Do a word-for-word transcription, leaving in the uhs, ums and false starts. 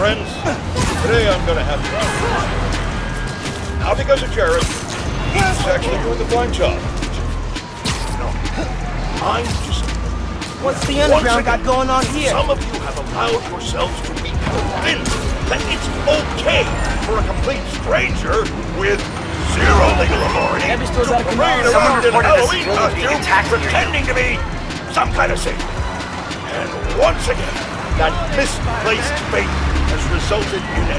Friends, today I'm going to have fun. Now because of Jared, he's actually doing the blind job. No, I'm just... What's the underground got going on here? Some of you have allowed yourselves to be convinced that it's okay for a complete stranger with zero legal authority to parade around in a Halloween costume pretending to be some kind of saint. And once again, that misplaced faith has resulted in it.